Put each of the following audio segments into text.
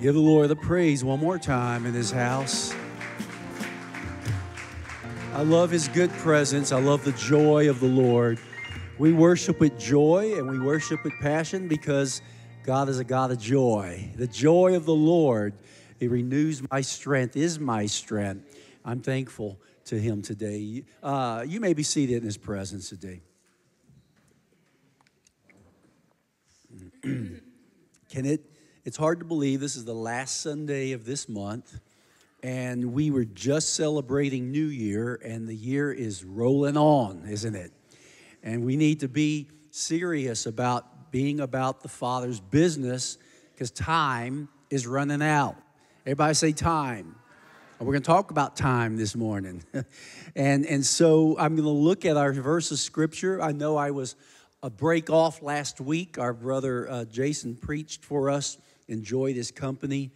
Give the Lord the praise one more time in His house. I love His good presence. I love the joy of the Lord. We worship with joy and we worship with passion because God is a God of joy. The joy of the Lord, it renews my strength, is my strength. I'm thankful to Him today. You may be seated in His presence today. It's hard to believe this is the last Sunday of this month, and we were just celebrating New Year, and the year is rolling on, isn't it? And we need to be serious about being about the Father's business because time is running out. Everybody say time. And we're going to talk about time this morning. and so I'm going to look at our verse of Scripture. I know I was a break off last week. Our brother Jason preached for us. Enjoyed his company.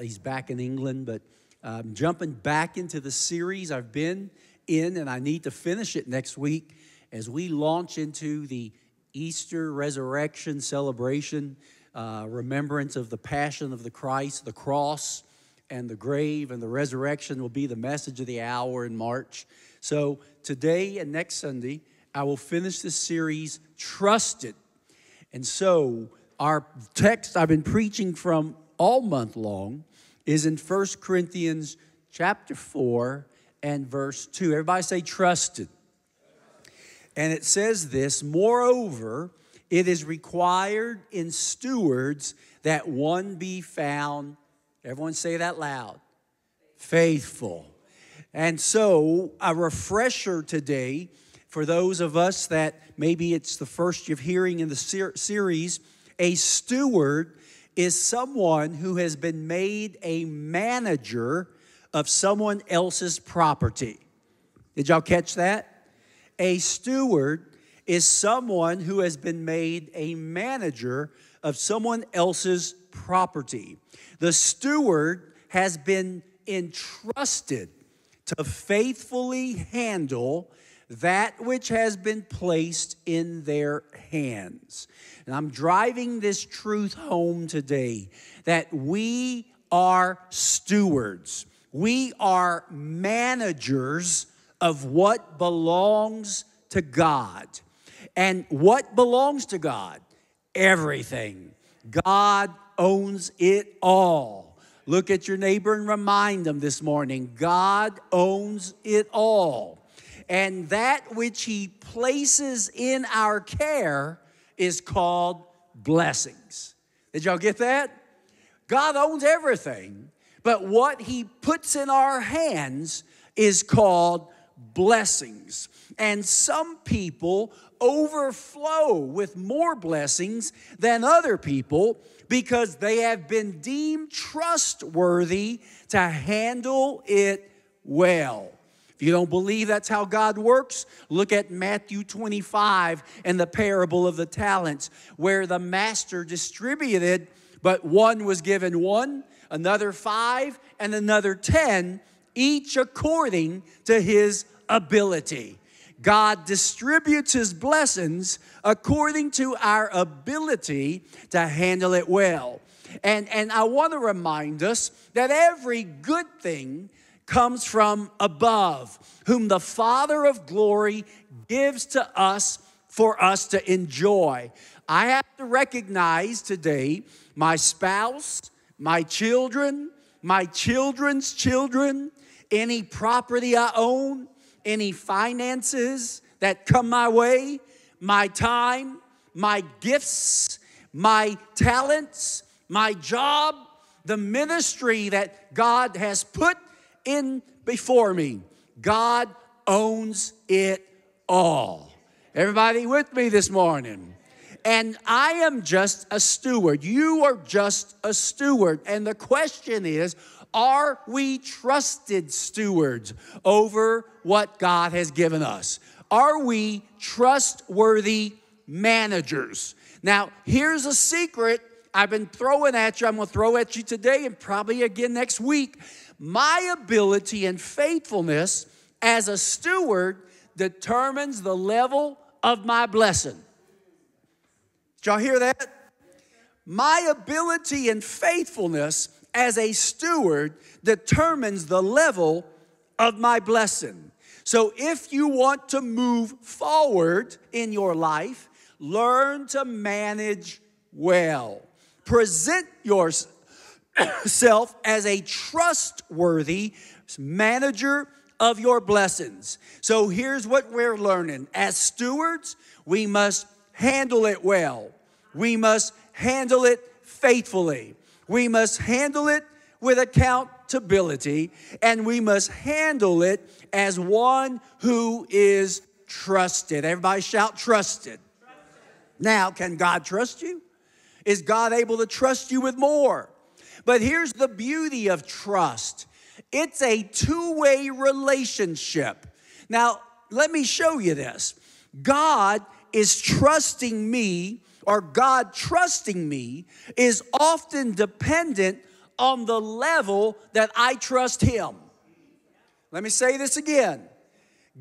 He's back in England, but I'm jumping back into the series I've been in, and I need to finish it next week. As we launch into the Easter resurrection celebration, remembrance of the passion of the Christ, the cross and the grave and the resurrection will be the message of the hour in March. So today and next Sunday, I will finish this series, Trusted. And so our text I've been preaching from all month long is in 1 Corinthians chapter 4 and verse 2. Everybody say trusted. And it says this, moreover, it is required in stewards that one be found, everyone say that loud, faithful. And so a refresher today for those of us that maybe it's the first you're hearing in the series, a steward is someone who has been made a manager of someone else's property. Did y'all catch that? A steward is someone who has been made a manager of someone else's property. The steward has been entrusted to faithfully handle that which has been placed in their hands. And I'm driving this truth home today that we are stewards. We are managers of what belongs to God. And what belongs to God? Everything. God owns it all. Look at your neighbor and remind them this morning, God owns it all. And that which He places in our care is called blessings. Did y'all get that? God owns everything, but what He puts in our hands is called blessings. And some people overflow with more blessings than other people because they have been deemed trustworthy to handle it well. If you don't believe that's how God works, look at Matthew 25 and the parable of the talents, where the master distributed, but one was given one, another 5, and another 10, each according to his ability. God distributes His blessings according to our ability to handle it well. And I want to remind us that every good thing comes from above, whom the Father of glory gives to us for us to enjoy. I have to recognize today my spouse, my children, my children's children, any property I own, any finances that come my way, my time, my gifts, my talents, my job, the ministry that God has put in before me. God owns it all. Everybody with me this morning? And I am just a steward. You are just a steward. And the question is, are we trusted stewards over what God has given us? Are we trustworthy managers? Now, here's a secret I've been throwing at you. I'm going to throw at you today and probably again next week. My ability and faithfulness as a steward determines the level of my blessing. Did y'all hear that? my ability and faithfulness as a steward determines the level of my blessing. So if you want to move forward in your life, learn to manage well. Present yourself as a trustworthy manager of your blessings. So here's what we're learning. As stewards, we must handle it well. We must handle it faithfully. We must handle it with accountability, and we must handle it as one who is trusted. Everybody shout, trusted. Trusted. Now, can God trust you? Is God able to trust you with more? But here's the beauty of trust. It's a two-way relationship. Now, let me show you this. God is trusting me, or God trusting me is often dependent on the level that I trust Him. Let me say this again.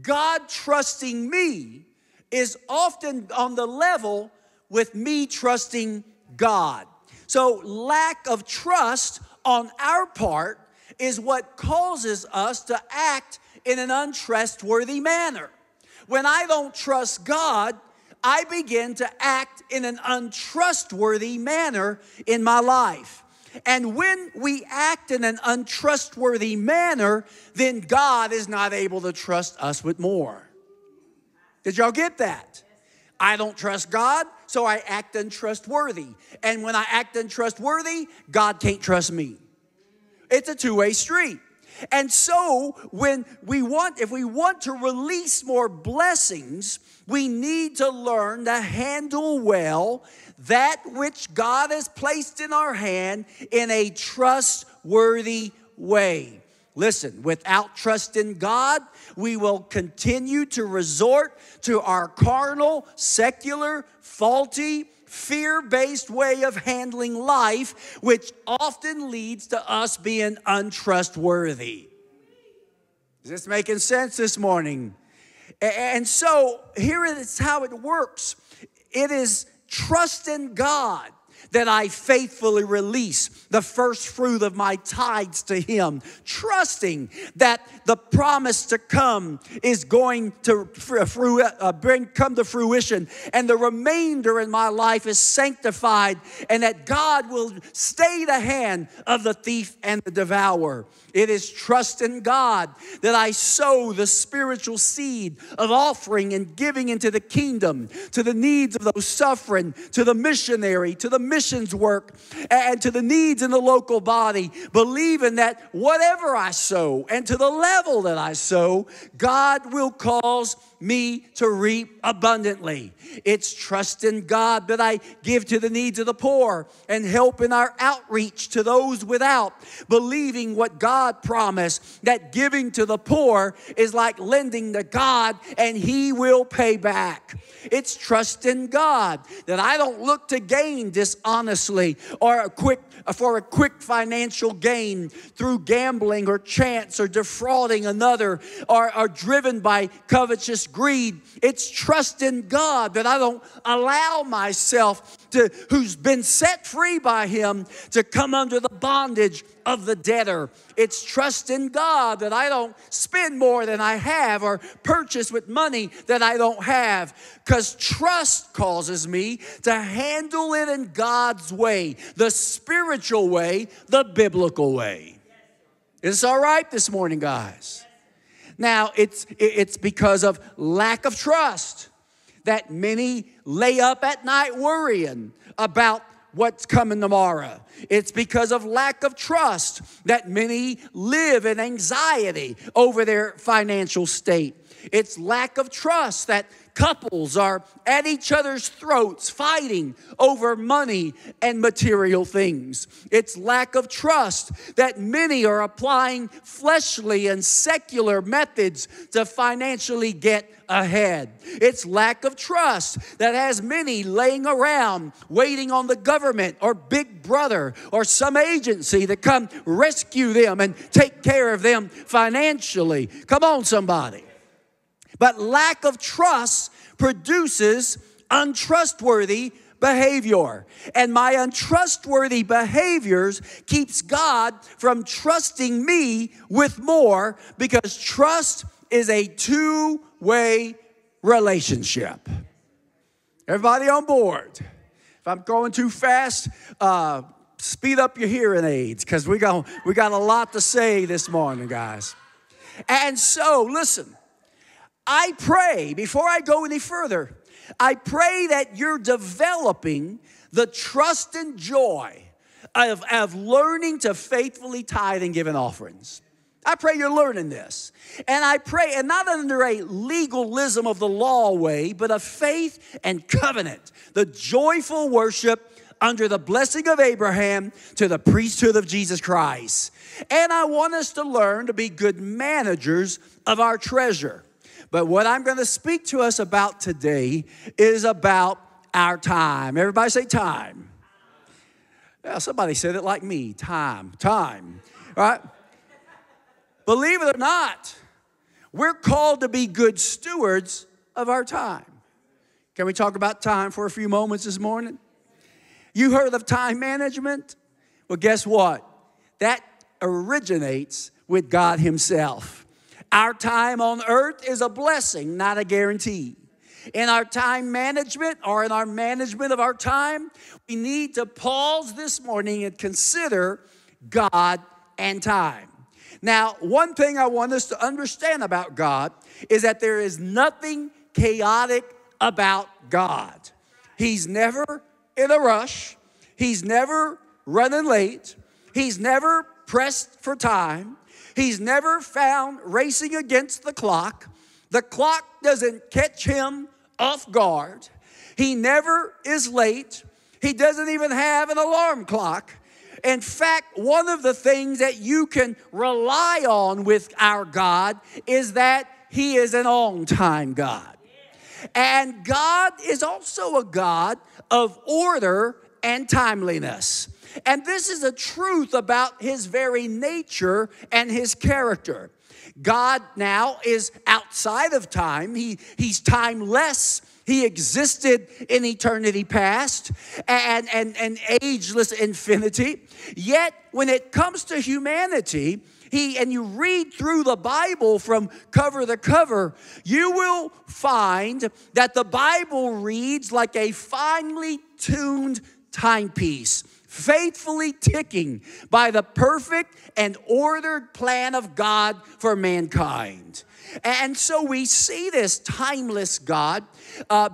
God trusting me is often on the level with me trusting God. So lack of trust on our part is what causes us to act in an untrustworthy manner. When I don't trust God, I begin to act in an untrustworthy manner in my life. And when we act in an untrustworthy manner, then God is not able to trust us with more. Did y'all get that? I don't trust God, so I act untrustworthy. And when I act untrustworthy, God can't trust me. It's a two-way street. And so when we want, if we want to release more blessings, we need to learn to handle well that which God has placed in our hand in a trustworthy way. Listen, without trust in God, we will continue to resort to our carnal, secular, faulty, fear-based way of handling life, which often leads to us being untrustworthy. Is this making sense this morning? And so here is how it works. It is trust in God that I faithfully release the first fruit of my tithes to Him, trusting that the promise to come is going to come to fruition, and the remainder in my life is sanctified, and that God will stay the hand of the thief and the devourer. It is trust in God that I sow the spiritual seed of offering and giving into the kingdom, to the needs of those suffering, to the missionary, to the missions work, and to the needs in the local body, believing that whatever I sow and to the level that I sow, God will cause me to reap abundantly. It's trust in God that I give to the needs of the poor and help in our outreach to those without, believing what God promised, that giving to the poor is like lending to God and He will pay back. It's trust in God that I don't look to gain dishonestly or for a quick financial gain through gambling or chance or defrauding another or driven by covetous greed. It's trust in God that I don't allow myself to, who's been set free by Him, to come under the bondage of the debtor. It's trust in God that I don't spend more than I have or purchase with money that I don't have, because trust causes me to handle it in God's way, the spiritual way, the biblical way. Is this all right this morning, guys? Now, it's because of lack of trust that many lay up at night worrying about what's coming tomorrow. It's because of lack of trust that many live in anxiety over their financial state. It's lack of trust that couples are at each other's throats fighting over money and material things. It's lack of trust that many are applying fleshly and secular methods to financially get ahead. It's lack of trust that has many laying around waiting on the government or Big Brother or some agency to come rescue them and take care of them financially. Come on, somebody. But lack of trust produces untrustworthy behavior. And my untrustworthy behaviors keeps God from trusting me with more, because trust is a two-way relationship. Everybody on board? If I'm going too fast, speed up your hearing aids, because we got a lot to say this morning, guys. And so, listen, I pray, before I go any further, I pray that you're developing the trust and joy of learning to faithfully tithe and give in offerings. I pray you're learning this. And I pray, and not under a legalism of the law way, but a faith and covenant, the joyful worship under the blessing of Abraham to the priesthood of Jesus Christ. And I want us to learn to be good managers of our treasure. But what I'm going to speak to us about today is about our time. Everybody say time. Yeah, somebody said it like me. Time. All right? Believe it or not, we're called to be good stewards of our time. Can we talk about time for a few moments this morning? You heard of time management? Well, guess what? That originates with God Himself. Our time on earth is a blessing, not a guarantee. In our time management, or in our management of our time, we need to pause this morning and consider God and time. Now, one thing I want us to understand about God is that there is nothing chaotic about God. He's never in a rush. He's never running late. He's never pressed for time. He's never found racing against the clock. The clock doesn't catch him off guard. He never is late. He doesn't even have an alarm clock. In fact, one of the things that you can rely on with our God is that He is an on-time God. And God is also a God of order and timeliness. And this is a truth about His very nature and His character. God now is outside of time. He's timeless. He existed in eternity past and ageless infinity. Yet when it comes to humanity, and you read through the Bible from cover to cover, you will find that the Bible reads like a finely tuned timepiece, faithfully ticking by the perfect and ordered plan of God for mankind. And so we see this timeless God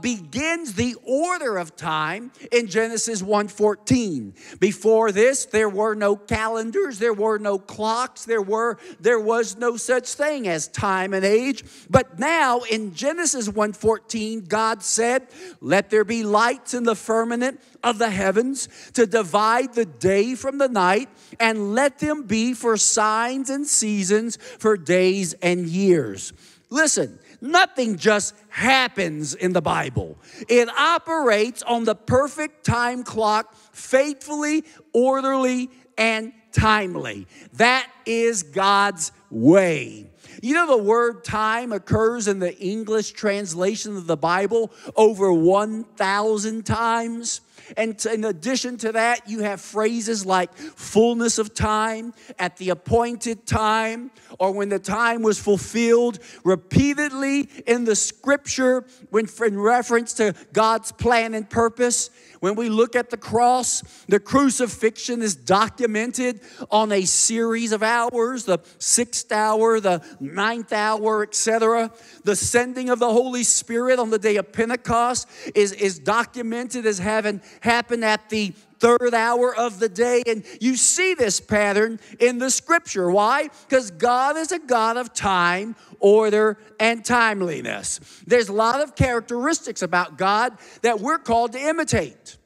begins the order of time in Genesis 1:14. Before this, there were no calendars, there were no clocks, there was no such thing as time and age. But now in Genesis 1:14, God said, "Let there be lights in the firmament of the heavens to divide the day from the night, and let them be for signs and seasons, for days and years." Listen, nothing just happens in the Bible. It operates on the perfect time clock, faithfully, orderly, and timely. That is God's way. You know, the word time occurs in the English translation of the Bible over 1,000 times. And in addition to that, you have phrases like fullness of time, at the appointed time, or when the time was fulfilled, repeatedly in the scripture when in reference to God's plan and purpose. When we look at the cross, the crucifixion is documented on a series of hours, the 6th hour, the 9th hour, etc. The sending of the Holy Spirit on the day of Pentecost is documented as having happened at the 3rd hour of the day. And you see this pattern in the scripture. Why? Because God is a God of time, order, and timeliness. There's a lot of characteristics about God that we're called to imitate.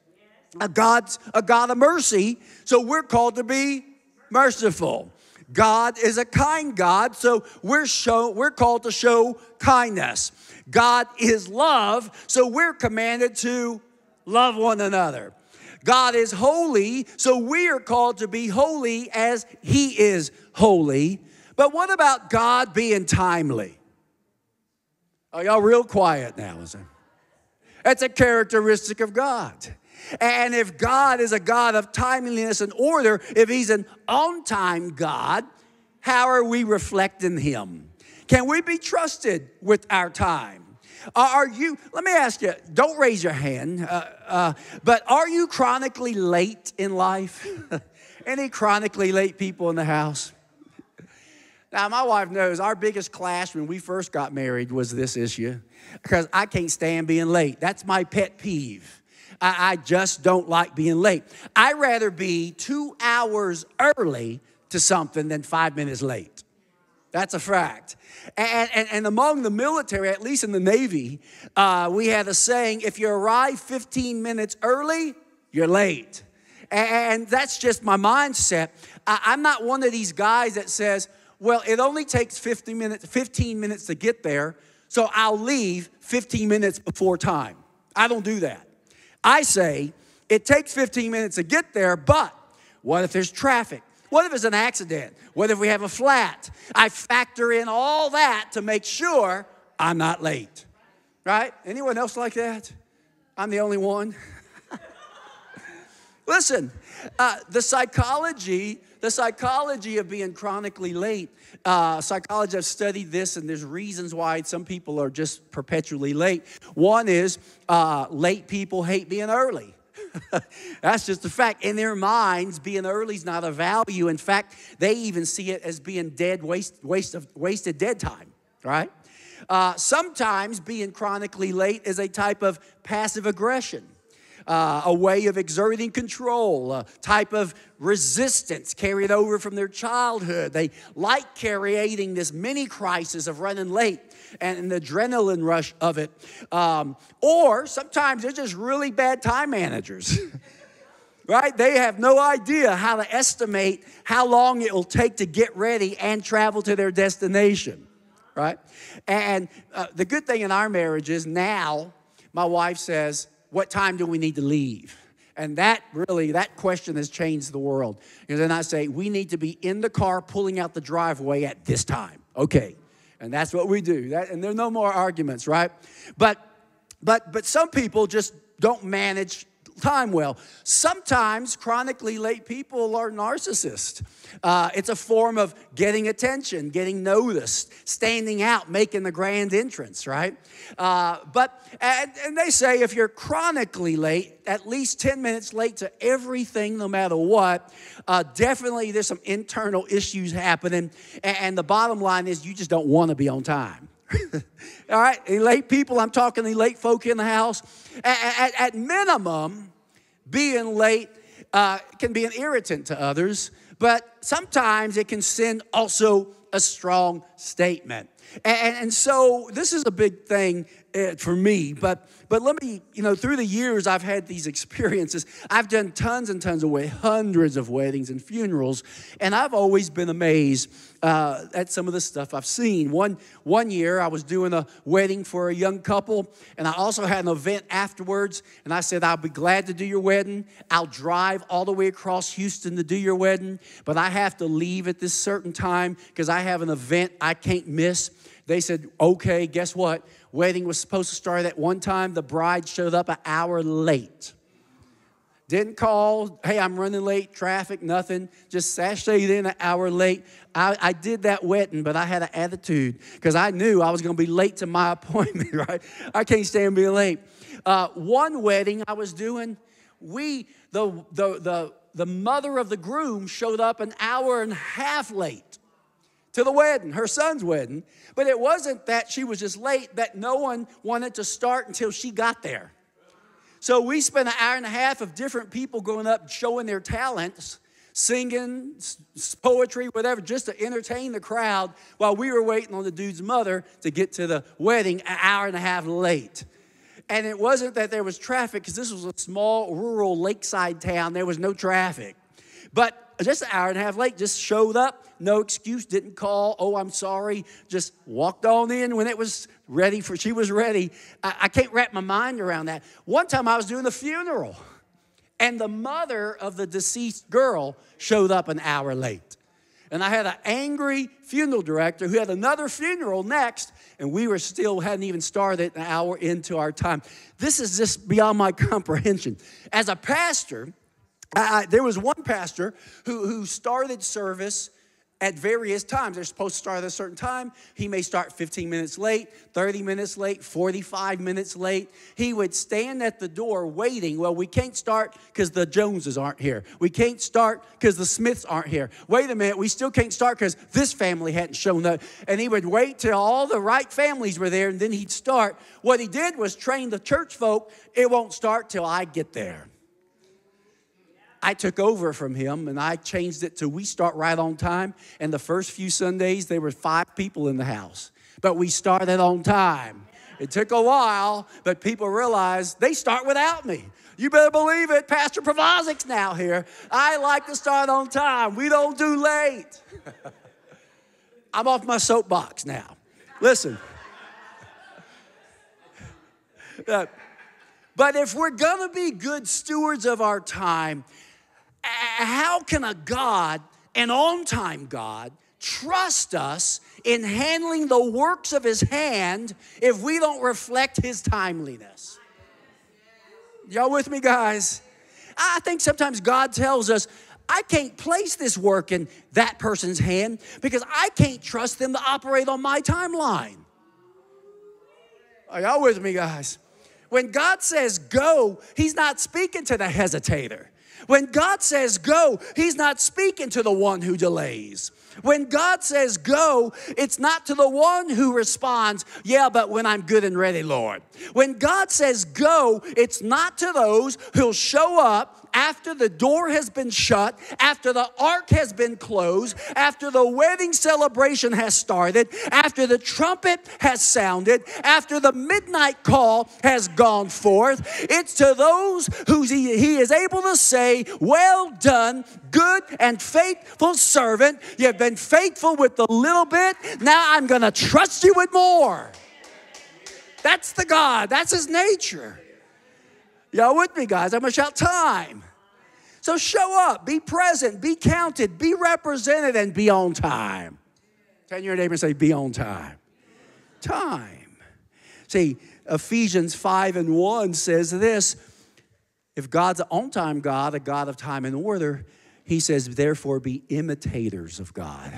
God's a God of mercy, so we're called to be merciful. God is a kind God, so we're called to show kindness. God is love, so we're commanded to love one another. God is holy, so we are called to be holy as He is holy. But what about God being timely? Are y'all real quiet now? That's a characteristic of God. And if God is a God of timeliness and order, if he's an on-time God, how are we reflecting him? Can we be trusted with our time? Are you, let me ask you, don't raise your hand, but are you chronically late in life? Any chronically late people in the house? Now, my wife knows our biggest clash when we first got married was this issue, because I can't stand being late. That's my pet peeve. I just don't like being late. I'd rather be 2 hours early to something than 5 minutes late. That's a fact. And among the military, at least in the Navy, we had a saying, if you arrive 15 minutes early, you're late. And that's just my mindset. I'm not one of these guys that says, well, it only takes 15 minutes to get there, so I'll leave 15 minutes before time. I don't do that. I say, it takes 15 minutes to get there, but what if there's traffic? What if it's an accident? What if we have a flat? I factor in all that to make sure I'm not late, right? Anyone else like that? I'm the only one. Listen, the psychology of being chronically late, psychologists have studied this, and there's reasons why some people are just perpetually late. One is late people hate being early. That's just a fact. In their minds, being early is not a value. In fact, they even see it as being dead wasted dead time, right? Sometimes being chronically late is a type of passive aggression, a way of exerting control, a type of resistance carried over from their childhood. They like creating this mini crisis of running late and the adrenaline rush of it. Or sometimes they're just really bad time managers, right? They have no idea how to estimate how long it will take to get ready and travel to their destination, right? And the good thing in our marriage is now my wife says, what time do we need to leave? And that question has changed the world. And then I say, we need to be in the car pulling out the driveway at this time. Okay. And that's what we do. And there are no more arguments, right? But some people just don't manage time well. Sometimes chronically late people are narcissists. It's a form of getting attention, getting noticed, standing out, making the grand entrance, right? And they say if you're chronically late, at least 10 minutes late to everything, no matter what, definitely there's some internal issues happening. And the bottom line is you just don't want to be on time. All right, late people, I'm talking to late folk in the house. At minimum, being late can be an irritant to others, but sometimes it can send also a strong statement. And so this is a big thing for me, but let me, through the years I've had these experiences. I've done tons and tons of weddings, hundreds of weddings and funerals, and I've always been amazed at some of the stuff I've seen. One year I was doing a wedding for a young couple, and I also had an event afterwards, and I said, I'll be glad to do your wedding. I'll drive all the way across Houston to do your wedding, but I have to leave at this certain time because I have an event I can't miss. They said, okay, guess what? Wedding was supposed to start at 1:00. The bride showed up an hour late. Didn't call, hey, I'm running late, traffic, nothing. Just sashayed in an hour late. I did that wedding, but I had an attitude because I knew I was going to be late to my appointment, right? I can't stand being late. One wedding I was doing, the mother of the groom showed up an hour and a half late to the wedding, her son's wedding. But it wasn't that she was just late, that no one wanted to start until she got there. So we spent an hour and a half of different people going up, showing their talents, singing, poetry, whatever, just to entertain the crowd while we were waiting on the dude's mother to get to the wedding an hour and a half late. And it wasn't that there was traffic, because this was a small rural lakeside town. There was no traffic. But just an hour and a half late, just showed up, no excuse, didn't call, oh, I'm sorry, just walked on in when it was ready, she was ready. I can't wrap my mind around that. One time I was doing a funeral, and the mother of the deceased girl showed up an hour late. And I had an angry funeral director who had another funeral next, and we were still hadn't even started an hour into our time. This is just beyond my comprehension. As a pastor, there was one pastor who started service at various times. They're supposed to start at a certain time. He may start 15 minutes late, 30 minutes late, 45 minutes late. He would stand at the door waiting. Well, we can't start because the Joneses aren't here. We can't start because the Smiths aren't here. Wait a minute, we still can't start because this family hadn't shown up. And he would wait till all the right families were there, and then he'd start. What he did was train the church folk, it won't start till I get there. I took over from him, and I changed it to we start right on time. And the first few Sundays, there were 5 people in the house. But we started on time. It took a while, but people realized they start without me. You better believe it. Pastor Provozic's now here. I like to start on time. We don't do late. I'm off my soapbox now. Listen. But if we're going to be good stewards of our time, how can a God, an on-time God, trust us in handling the works of his hand if we don't reflect his timeliness? Y'all with me, guys? I think sometimes God tells us, I can't place this work in that person's hand because I can't trust them to operate on my timeline. Are y'all with me, guys? When God says go, he's not speaking to the hesitator. When God says go, he's not speaking to the one who delays. When God says go, it's not to the one who responds, yeah, but when I'm good and ready, Lord. When God says go, it's not to those who'll show up after the door has been shut, after the ark has been closed, after the wedding celebration has started, after the trumpet has sounded, after the midnight call has gone forth. It's to those who he is able to say, well done, good and faithful servant. You've been faithful with a little bit. Now I'm going to trust you with more. That's the God. That's his nature. Y'all with me, guys? I'm going to shout time. So show up, be present, be counted, be represented, and be on time. Turn to your neighbor and say, be on time. Time. See, Ephesians 5:1 says this. If God's an on-time God, a God of time and order, he says, therefore be imitators of God,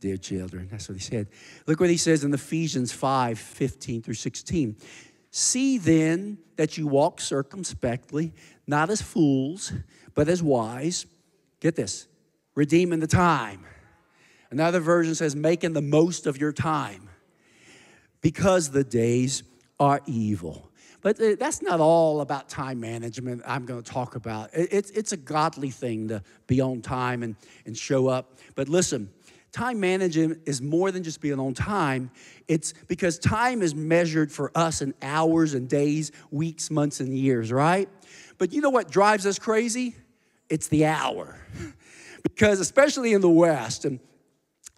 dear children. That's what he said. Look what he says in Ephesians 5:15-16. See then that you walk circumspectly, not as fools, but as wise. Get this, redeeming the time. Another version says, making the most of your time because the days are evil. But that's not all about time management I'm going to talk about. It's a godly thing to be on time and show up. But listen, time management is more than just being on time. It's because time is measured for us in hours and days, weeks, months, and years, right? But you know what drives us crazy? It's the hour. Because especially in the West, and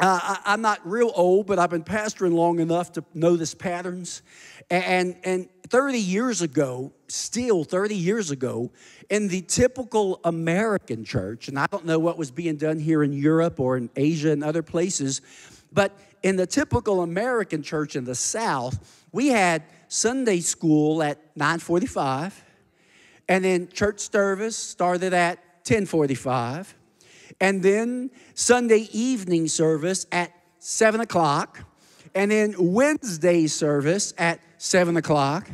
I'm not real old, but I've been pastoring long enough to know this patterns. And 30 years ago, still 30 years ago, in the typical American church, and I don't know what was being done here in Europe or in Asia and other places, but in the typical American church in the South, we had Sunday school at 9:45, and then church service started at 10:45, and then Sunday evening service at 7 o'clock, and then Wednesday service at 7 o'clock.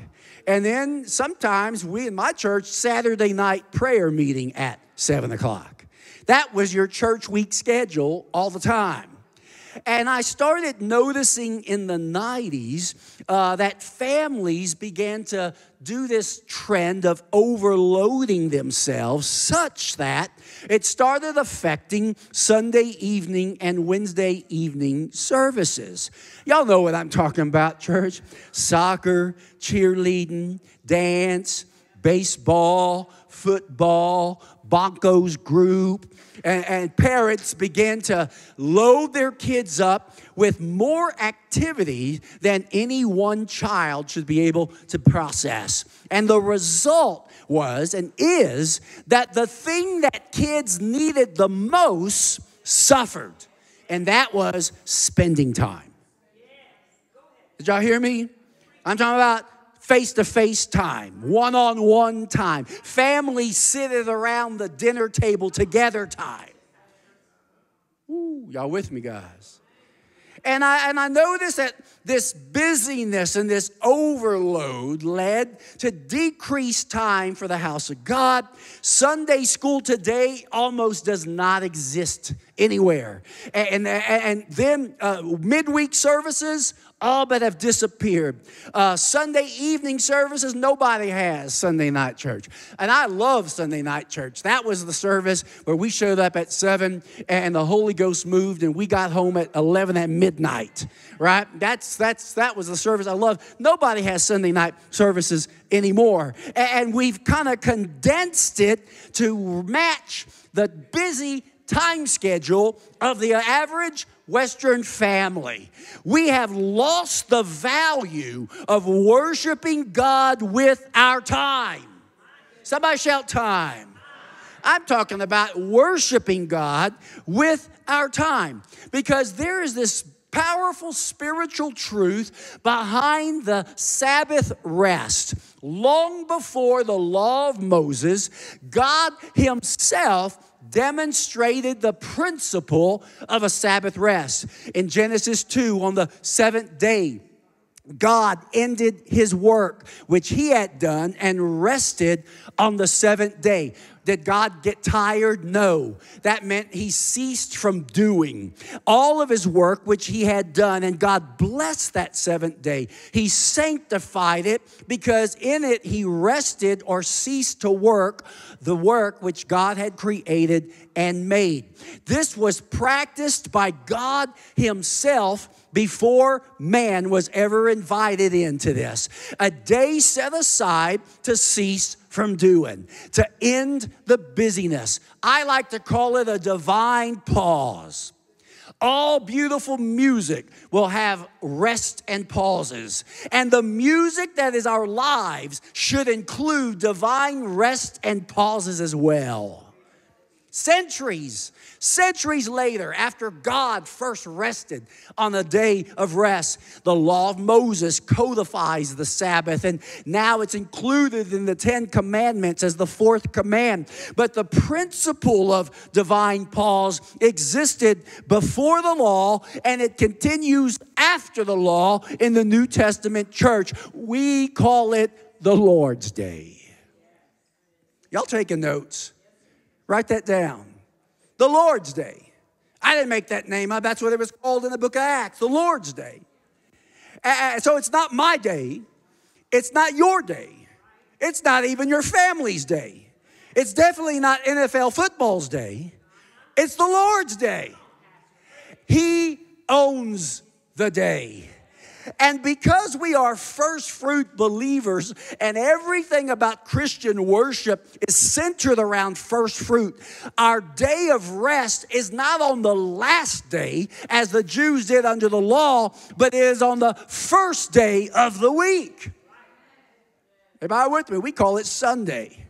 And then sometimes we in my church, Saturday night prayer meeting at 7 o'clock. That was your church week schedule all the time. And I started noticing in the 90s that families began to do this trend of overloading themselves such that it started affecting Sunday evening and Wednesday evening services. Y'all know what I'm talking about, church. Soccer, cheerleading, dance, baseball, football, Broncos group, and parents began to load their kids up with more activity than any one child should be able to process. And the result was and is that the thing that kids needed the most suffered. and that was spending time. Did y'all hear me? I'm talking about face-to-face time, one-on-one time, family sitting around the dinner table together time. Ooh, y'all with me, guys? And I noticed that this busyness and this overload led to decreased time for the house of God. Sunday school today almost does not exist anywhere. And then midweek services all but have disappeared. Sunday evening services, nobody has Sunday night church. And I love Sunday night church. That was the service where we showed up at 7 and the Holy Ghost moved and we got home at 11 at midnight, right? That was the service I loved. Nobody has Sunday night services anymore. And we've kind of condensed it to match the busy time schedule of the average Western family. We have lost the value of worshiping God with our time. Somebody shout time. I'm talking about worshiping God with our time, because there is this powerful spiritual truth behind the Sabbath rest. Long before the law of Moses, God himself demonstrated the principle of a Sabbath rest. In Genesis 2, on the seventh day, God ended his work, which he had done, and rested on the seventh day. Did God get tired? No. That meant he ceased from doing all of his work which he had done, and God blessed that seventh day. He sanctified it because in it he rested or ceased to work the work which God had created and made. This was practiced by God himself before man was ever invited into this. A day set aside to cease from doing, to end the busyness. I like to call it a divine pause. All beautiful music will have rest and pauses. And the music that is our lives should include divine rest and pauses as well. Centuries later, after God first rested on the day of rest, the law of Moses codifies the Sabbath, and now it's included in the 10 Commandments as the fourth command. But the principle of divine pause existed before the law, and it continues after the law in the New Testament church. We call it the Lord's Day. Y'all taking notes? Write that down. The Lord's Day. I didn't make that name up. That's what it was called in the book of Acts. The Lord's Day. So it's not my day. It's not your day. It's not even your family's day. It's definitely not NFL football's day. It's the Lord's Day. He owns the day. And because we are first fruit believers and everything about Christian worship is centered around first fruit, our day of rest is not on the last day as the Jews did under the law, but it is on the first day of the week. Everybody with me? We call it Sunday.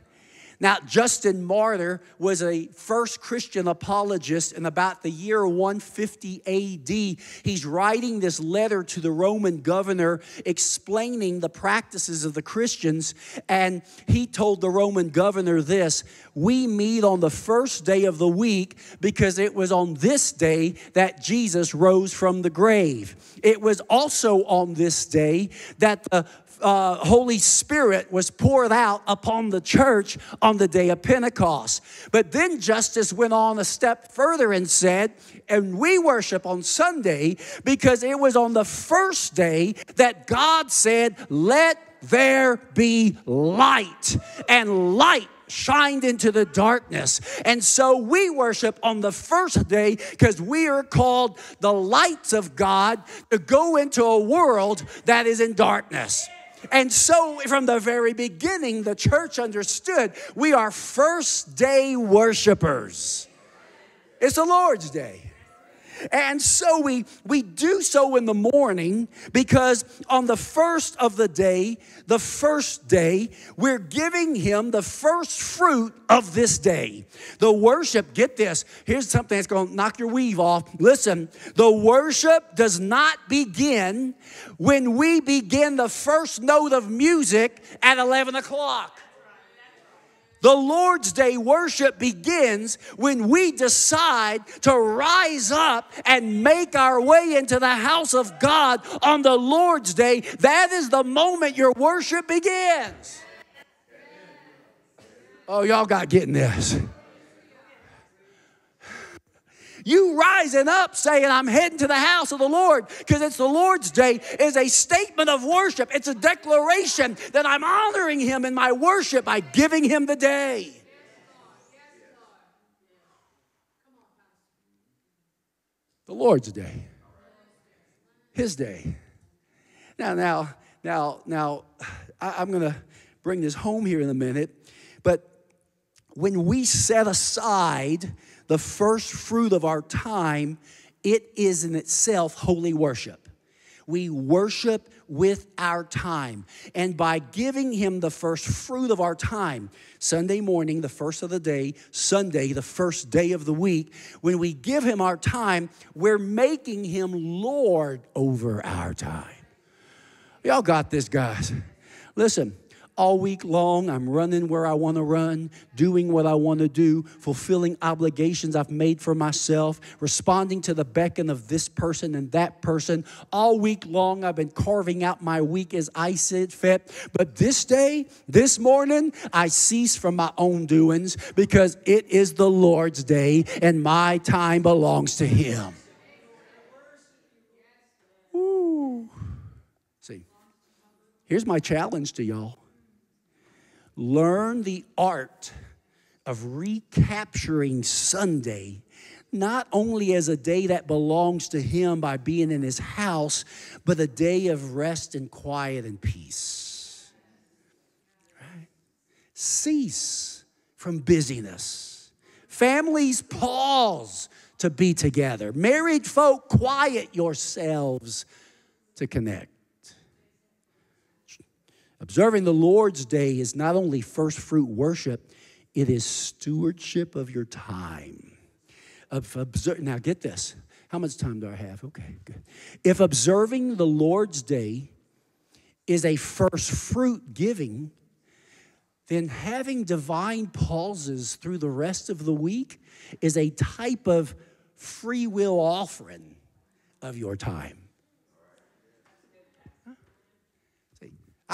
Now, Justin Martyr was a first Christian apologist in about the year 150 AD. He's writing this letter to the Roman governor explaining the practices of the Christians. And he told the Roman governor this: we meet on the first day of the week because it was on this day that Jesus rose from the grave. It was also on this day that the Holy Spirit was poured out upon the church on the day of Pentecost. But then Justin went on a step further and said, and we worship on Sunday because it was on the first day that God said, let there be light, and light shined into the darkness. And so we worship on the first day because we are called the lights of God to go into a world that is in darkness. And so from the very beginning, the church understood we are first day worshipers. It's the Lord's Day. And so we do so in the morning, because on the first of the day, the first day, we're giving him the first fruit of this day. The worship, get this, here's something that's going to knock your weave off. Listen, the worship does not begin when we begin the first note of music at 11 o'clock. The Lord's Day worship begins when we decide to rise up and make our way into the house of God on the Lord's Day. That is the moment your worship begins. Oh, y'all got getting this. You rising up saying, I'm heading to the house of the Lord because it's the Lord's Day, is a statement of worship. It's a declaration that I'm honoring him in my worship by giving him the day. Yes, Lord. Yes, Lord. The Lord's Day. His day. Now, I'm going to bring this home here in a minute. But when we set aside the first fruit of our time, it is in itself holy worship. We worship with our time. And by giving him the first fruit of our time, Sunday morning, the first of the day, Sunday, the first day of the week, when we give him our time, we're making him Lord over our time. Y'all got this, guys. Listen. All week long, I'm running where I want to run, doing what I want to do, fulfilling obligations I've made for myself, responding to the beckon of this person and that person. All week long, I've been carving out my week as I see fit. But this day, this morning, I cease from my own doings, because it is the Lord's day and my time belongs to him. Ooh. See, here's my challenge to y'all. Learn the art of recapturing Sunday, not only as a day that belongs to him by being in his house, but a day of rest and quiet and peace. Right? Cease from busyness. Families, pause to be together. Married folk, quiet yourselves to connect. Observing the Lord's Day is not only first fruit worship, it is stewardship of your time. Now get this. How much time do I have? Okay, good. If observing the Lord's Day is a first fruit giving, then having divine pauses through the rest of the week is a type of free will offering of your time.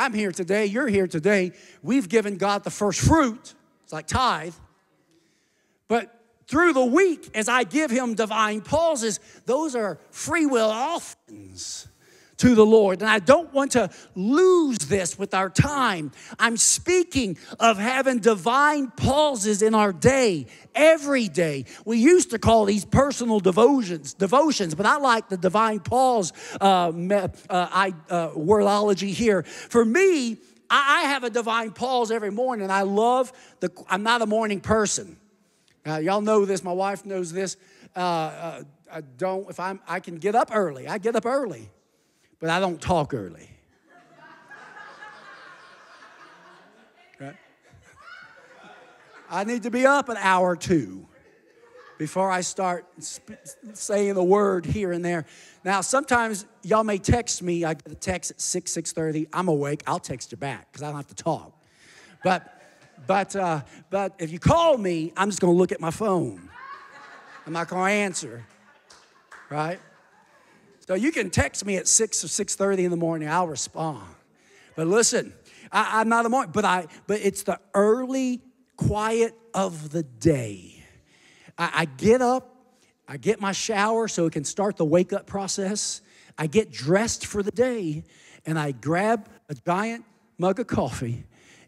I'm here today, you're here today. We've given God the first fruit. It's like tithe. But through the week, as I give him divine pauses, those are free will offerings to the Lord. And I don't want to lose this with our time. I'm speaking of having divine pauses in our day, every day. We used to call these personal devotions, but I like the divine pause wordology here. For me, I have a divine pause every morning. I'm not a morning person. Y'all know this, my wife knows this. I can get up early. I get up early. But I don't talk early. Right? I need to be up an hour or two before I start saying the word here and there. Now, sometimes y'all may text me. I get a text at 6:30. I'm awake. I'll text you back because I don't have to talk. But if you call me, I'm just going to look at my phone. I'm not going to answer. Right? So you can text me at 6 or 6:30 in the morning. I'll respond. But listen, I'm not a morning, but it's the early quiet of the day. I get up. I get my shower so it can start the wake-up process. I get dressed for the day, and I grab a giant mug of coffee,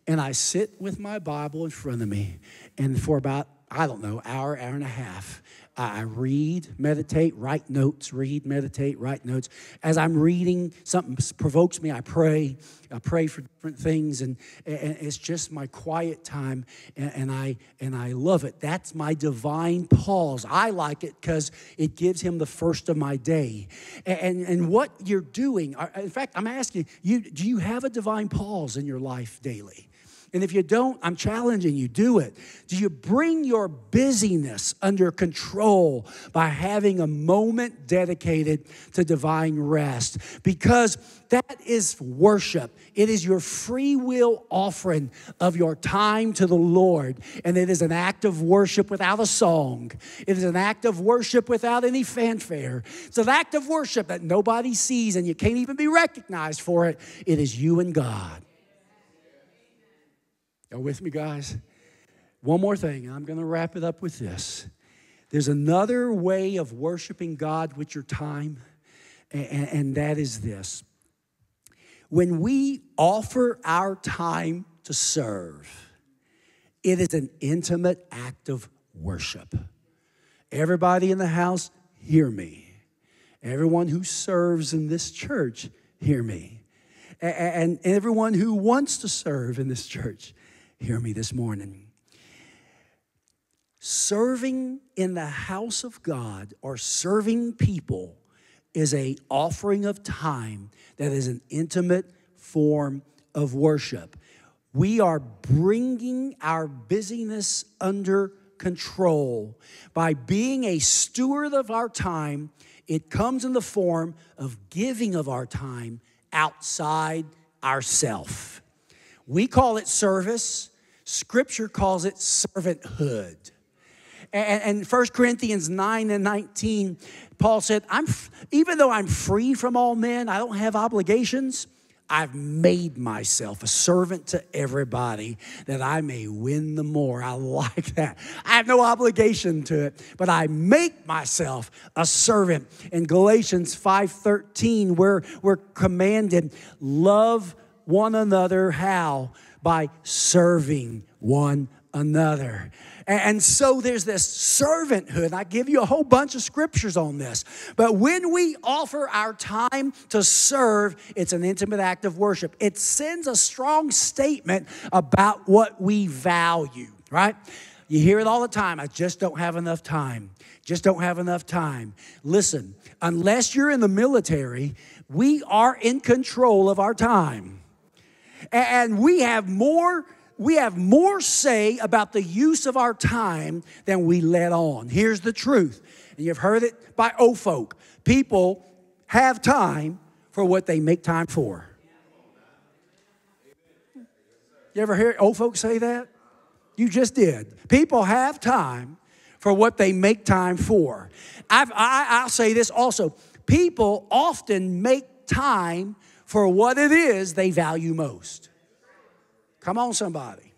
and I sit with my Bible in front of me, and for about I don't know, hour, hour and a half. I read, meditate, write notes, read, meditate, write notes. As I'm reading, something provokes me, I pray. I pray for different things, and it's just my quiet time, and I love it. That's my divine pause. I like it because it gives him the first of my day. And what you're doing, in fact, I'm asking you, do you have a divine pause in your life daily? And if you don't, I'm challenging you, do it. Do you bring your busyness under control by having a moment dedicated to divine rest? Because that is worship. It is your free will offering of your time to the Lord. And it is an act of worship without a song. It is an act of worship without any fanfare. It's an act of worship that nobody sees and you can't even be recognized for it. It is you and God. Y'all with me, guys? One more thing, and I'm going to wrap it up with this. There's another way of worshiping God with your time, and that is this. When we offer our time to serve, it is an intimate act of worship. Everybody in the house, hear me. Everyone who serves in this church, hear me. And everyone who wants to serve in this church, hear me this morning. Serving in the house of God or serving people is an offering of time that is an intimate form of worship. We are bringing our busyness under control by being a steward of our time. It comes in the form of giving of our time outside ourselves. We call it service. Scripture calls it servanthood. And 1 Corinthians 9 and 19, Paul said, even though I'm free from all men, I don't have obligations, I've made myself a servant to everybody that I may win the more. I like that. I have no obligation to it, but I make myself a servant. In Galatians 5:13, we're commanded, love one another. How? By serving one another. And so there's this servanthood. I give you a whole bunch of scriptures on this. But when we offer our time to serve, it's an intimate act of worship. It sends a strong statement about what we value, right? You hear it all the time. I just don't have enough time. Just don't have enough time. Listen, unless you're in the military, we are in control of our time. And we have more say about the use of our time than we let on. Here's the truth. And you've heard it by old folk. People have time for what they make time for. You ever hear old folks say that? You just did. People have time for what they make time for. I'll say this also. People often make time for what it is they value most. Come on, somebody.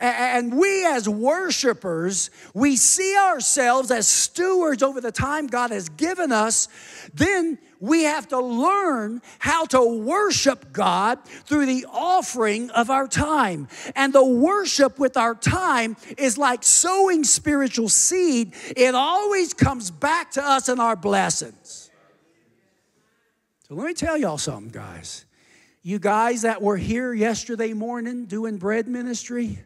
And we as worshipers, we see ourselves as stewards over the time God has given us. Then we have to learn how to worship God through the offering of our time. And the worship with our time is like sowing spiritual seed. It always comes back to us in our blessings. So let me tell y'all something, guys. You guys that were here yesterday morning doing bread ministry,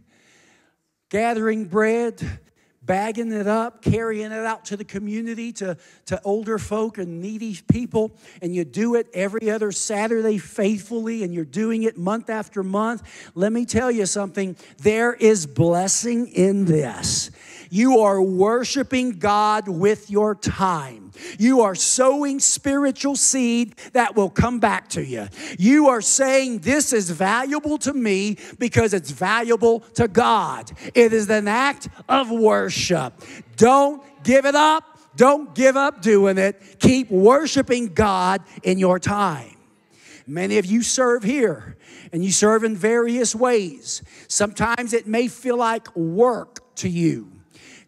gathering bread, bagging it up, carrying it out to the community, to older folk and needy people, and you do it every other Saturday faithfully, and you're doing it month after month. Let me tell you something. There is blessing in this. You are worshiping God with your time. You are sowing spiritual seed that will come back to you. You are saying, this is valuable to me because it's valuable to God. It is an act of worship. Don't give it up. Don't give up doing it. Keep worshiping God in your time. Many of you serve here, and you serve in various ways. Sometimes it may feel like work to you.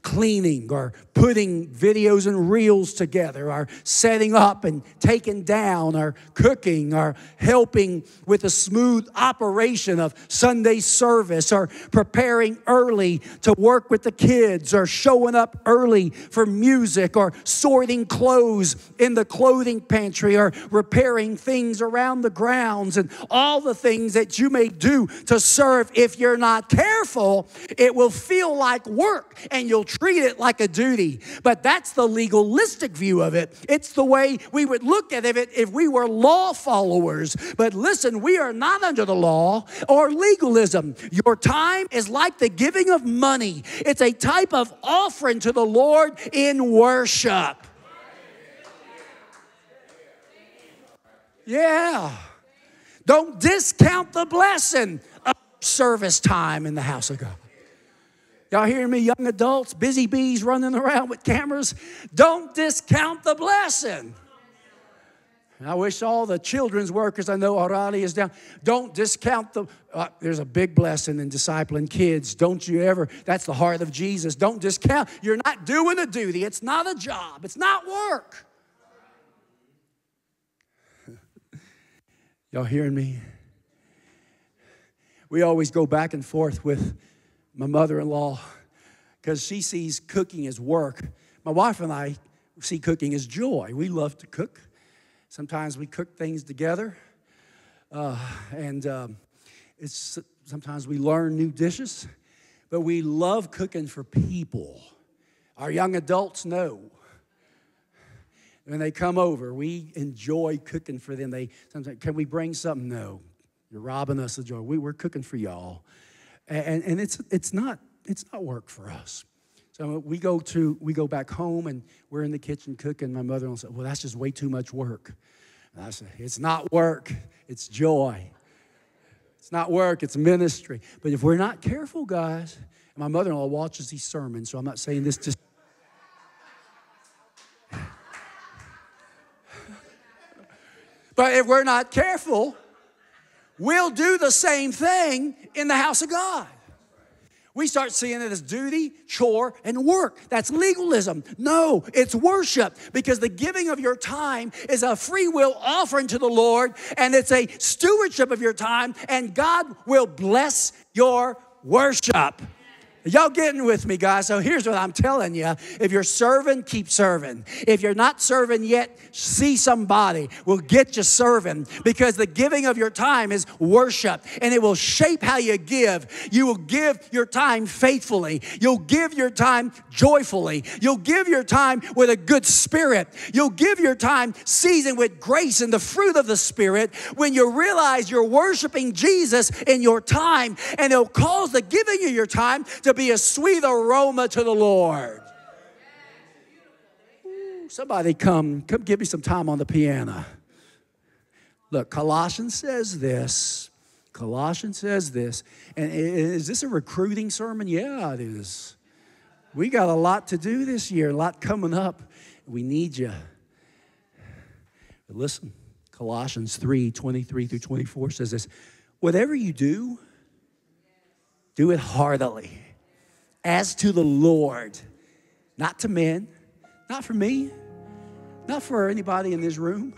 Cleaning or putting videos and reels together, or setting up and taking down, or cooking, or helping with the smooth operation of Sunday service, or preparing early to work with the kids, or showing up early for music, or sorting clothes in the clothing pantry, or repairing things around the grounds, and all the things that you may do to serve. If you're not careful, it will feel like work and you'll treat it like a duty. But that's the legalistic view of it. It's the way we would look at it if we were law followers. But listen, we are not under the law or legalism. Your time is like the giving of money. It's a type of offering to the Lord in worship. Yeah. Don't discount the blessing of service time in the house of God. Y'all hearing me? Young adults, busy bees running around with cameras. Don't discount the blessing. And I wish all the children's workers, I know Arali is down. Don't discount the, there's a big blessing in discipling kids. Don't you ever, that's the heart of Jesus. Don't discount. You're not doing a duty. It's not a job. It's not work. Y'all hearing me? We always go back and forth with my mother-in-law because she sees cooking as work. My wife and I see cooking as joy. We love to cook. Sometimes we cook things together. Sometimes we learn new dishes. But we love cooking for people. Our young adults know. When they come over, we enjoy cooking for them. They sometimes, can we bring something? No, you're robbing us of joy. We're cooking for y'all, and it's not work for us. So we go back home and we're in the kitchen cooking. My mother-in-law said, "Well, that's just way too much work." And I said, "It's not work. It's joy. It's not work. It's ministry." But if we're not careful, guys, and my mother-in-law watches these sermons, so I'm not saying this to. But if we're not careful, we'll do the same thing in the house of God. We start seeing it as duty, chore, and work. That's legalism. No, it's worship, because the giving of your time is a free will offering to the Lord, and it's a stewardship of your time, and God will bless your worship. Y'all getting with me, guys? So here's what I'm telling you. If you're serving, keep serving. If you're not serving yet, see somebody. We'll get you serving, because the giving of your time is worship, and it will shape how you give. You will give your time faithfully. You'll give your time joyfully. You'll give your time with a good spirit. You'll give your time seasoned with grace and the fruit of the Spirit, when you realize you're worshiping Jesus in your time, and it'll cause the giving of your time to be a sweet aroma to the Lord. Ooh, somebody come give me some time on the piano. Look, Colossians says this. Colossians says this. And is this a recruiting sermon? Yeah, it is. We got a lot to do this year, a lot coming up. We need you. But listen, Colossians 3:23-24 says this. Whatever you do, do it heartily, as to the Lord, not to men, not for me, not for anybody in this room.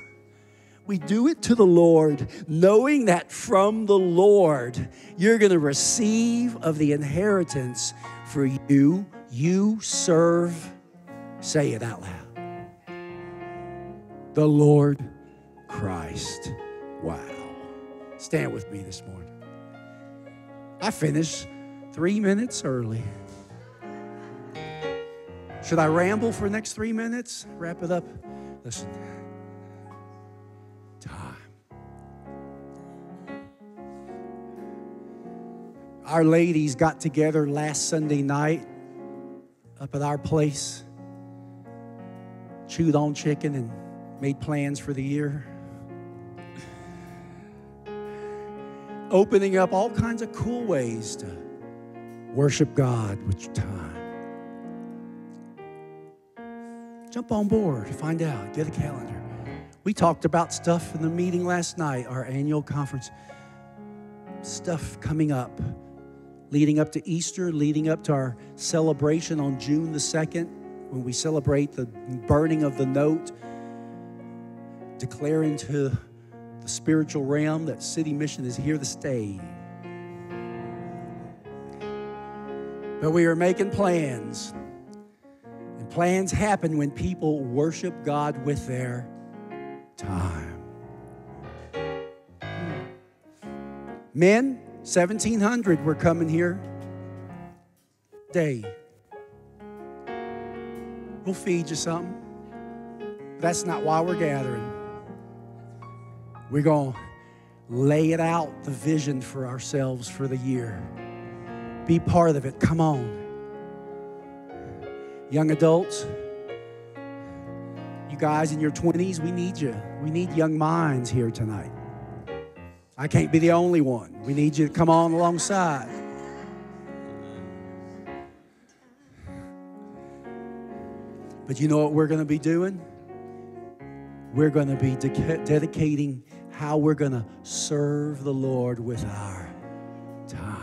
We do it to the Lord, knowing that from the Lord, you're going to receive of the inheritance, for you serve, say it out loud, the Lord Christ. Wow. Stand with me this morning. I finished 3 minutes early. Should I ramble for the next 3 minutes? Wrap it up. Listen. Time. Our ladies got together last Sunday night up at our place, chewed on chicken and made plans for the year. Opening up all kinds of cool ways to worship God with your time. Jump on board, find out, get a calendar. We talked about stuff in the meeting last night, our annual conference. Stuff coming up, leading up to Easter, leading up to our celebration on June the 2nd, when we celebrate the burning of the note, declaring to the spiritual realm that City Mission is here to stay. But we are making plans. And plans happen when people worship God with their time. Men, 1,700 were coming here today. We'll feed you something. That's not why we're gathering. We're going to lay it out, the vision for ourselves for the year. Be part of it. Come on. Young adults, you guys in your 20s, we need you. We need young minds here tonight. I can't be the only one. We need you to come on alongside. But you know what we're going to be doing? We're going to be dedicating how we're going to serve the Lord with our time.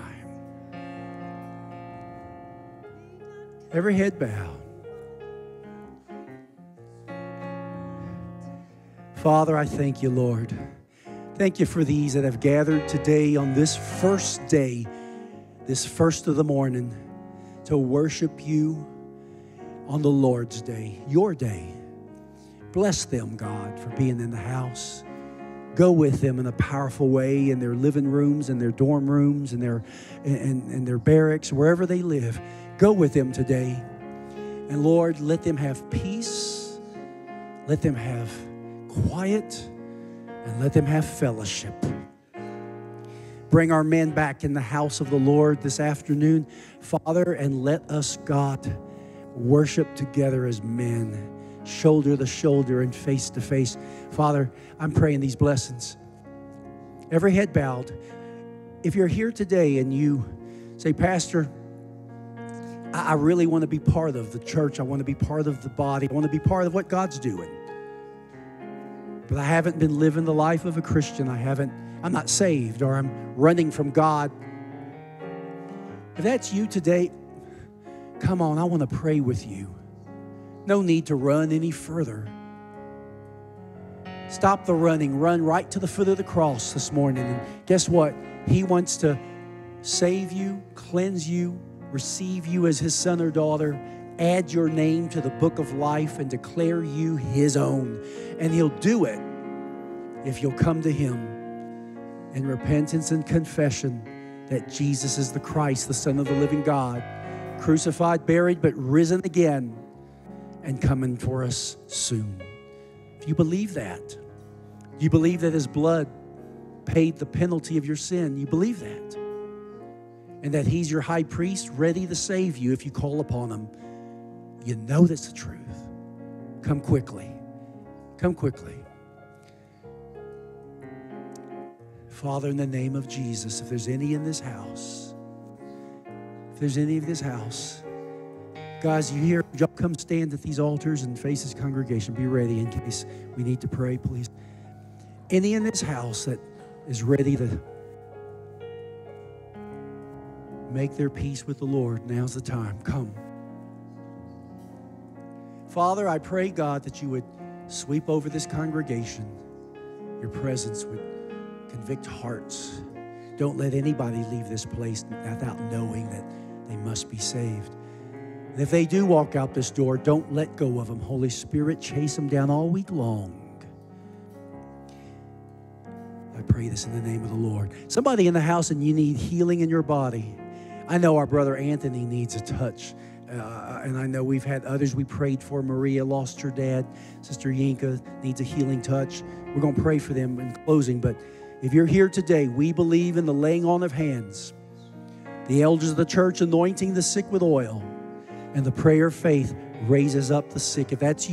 Every head bowed. Father, I thank you, Lord. Thank you for these that have gathered today on this first day, this first of the morning, to worship you on the Lord's day, your day. Bless them, God, for being in the house. Go with them in a powerful way in their living rooms, in their dorm rooms, in their barracks, wherever they live. Go with them today. And Lord, let them have peace. Let them have quiet. And let them have fellowship. Bring our men back in the house of the Lord this afternoon, Father, and let us, God, worship together as men, shoulder to shoulder and face to face. Father, I'm praying these blessings. Every head bowed. If you're here today and you say, Pastor, I really want to be part of the church. I want to be part of the body. I want to be part of what God's doing. But I haven't been living the life of a Christian. I'm not saved, or I'm running from God. If that's you today, come on, I want to pray with you. No need to run any further. Stop the running. Run right to the foot of the cross this morning. And guess what? He wants to save you, cleanse you, receive you as his son or daughter, add your name to the book of life, and declare you his own. And he'll do it if you'll come to him in repentance and confession that Jesus is the Christ, the Son of the living God, crucified, buried, but risen again and coming for us soon. If you believe that, you believe that his blood paid the penalty of your sin, you believe that, and that he's your high priest, ready to save you if you call upon him. You know that's the truth. Come quickly. Come quickly. Father, in the name of Jesus, if there's any in this house, if there's any of this house, guys, you hear, y'all come stand at these altars and face this congregation. Be ready in case we need to pray, please. Any in this house that is ready to make their peace with the Lord, now's the time. Come. Father, I pray, God, that you would sweep over this congregation. Your presence would convict hearts. Don't let anybody leave this place without knowing that they must be saved. And if they do walk out this door, don't let go of them. Holy Spirit, chase them down all week long. I pray this in the name of the Lord. Somebody in the house and you need healing in your body. I know our brother Anthony needs a touch. And I know we've had others we prayed for. Maria lost her dad. Sister Yinka needs a healing touch. We're going to pray for them in closing. But if you're here today, we believe in the laying on of hands, the elders of the church anointing the sick with oil, and the prayer of faith raises up the sick. If that's you,